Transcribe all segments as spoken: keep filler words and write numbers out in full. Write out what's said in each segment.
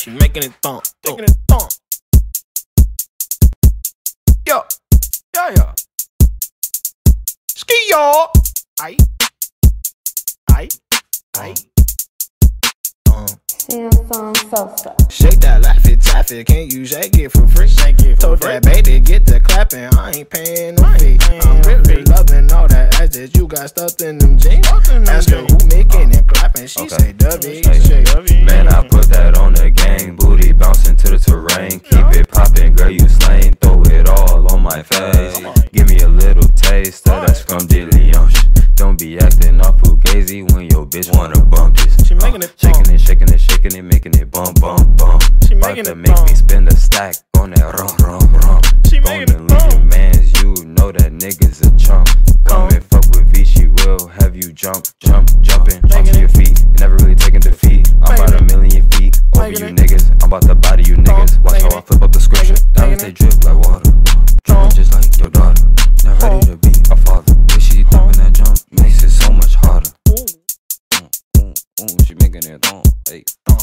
She making it thump, making it thump. Yo, yeah, yeah. Ski y'all. Aye, aye, aye. Shake that laffy taffy, can't you shake it for free? Shake it for Told free. That baby get the clapping, I ain't paying no fee. I'm really loving all that ass that you got stuffed in them jeans. Ask her who making it clapping, she okay. say W. Hey. Man, I put that on the gang, booty bouncing to the terrain. Keep it popping, girl, you slain, throw it all on my face. Give me a little taste of that scrum de Leon. Don't be acting all fugazi when your bitch wanna bump this. She making it bump. Shaking it, shaking it, shaking it, making it bump, bump, bump. She making it make me spend a stack on that rum, rum, rum. She making it bump. Mans, you know that nigga's a chump. Come and fuck with V, she will have you jump, jump, jumping, jump to your feet. Never really taking defeat. I'm about a million feet over you niggas. I'm about to body you niggas. Watch how I flip up the scripture. Diamonds they drip like water, dripping just like your daughter. Not ready to be a father. She thumping that jump. Makes it so much harder. Ooh, ooh, ooh, ooh. She making it thump, hey, thump.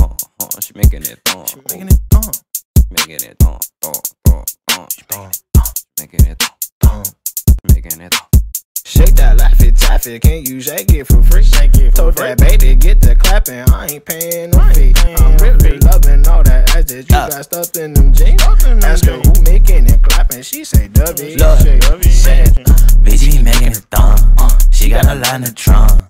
Uh, uh, she making it thump. She making it thump. Making it thump, thump, thump, thump. She making it thump, thump. Making it thump. Shake that laffy taffy, can't you shake it for free? Shake it for Told free. That baby get the clapping, I ain't paying no fee. I'm really loving all that ass that you uh. got stuffed in them jeans. Them Ask her who making it clapping, she say W. Love, shake, B G making it thump, uh, she got a line of trunk.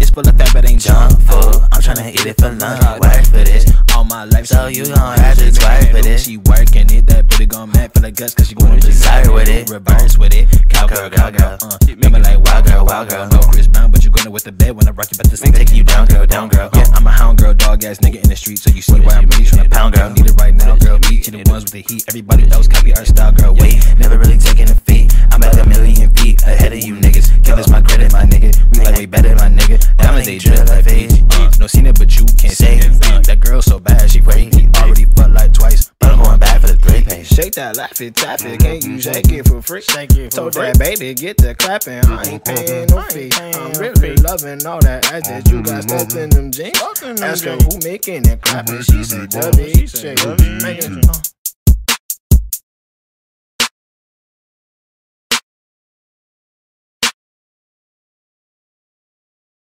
It's full of fat but ain't junk food. I'm tryna eat it for lunch. Work for this all my life, so you gon' have to twerk for this. She working it, that booty gon' mad for the guts, cause she going to desire with it, reverse with it. Cowgirl, cowgirl, uh, remember like wild girl, wild girl. No Chris Brown, but you gonna with the bed when I rock you, but this ain't taking you down, girl, down, girl. Yeah, I'm a hound girl, dog ass nigga in the street, so you see why I'm really tryna pound, girl. Need it right now, girl. Beat you the ones with the heat. Everybody else copy our style, girl. Wait, never really taking a fee. I'm at a million feet ahead of you niggas. Give us my credit, my nigga. We like way better, my nigga. Diamonds they drill like fade. Uh, no seen it, but you can't say it. Uh, that girl so bad, she crazy. Already fucked like twice, but I'm going back for the three pay. Shake that laffy taffy, can't you shake it for free? Shake it for free. Told that baby get the clapping, I ain't paying no fee. I'm really loving all that ass that you got stuffed in them jeans. Ask her who making it clapping, she said W. She said W.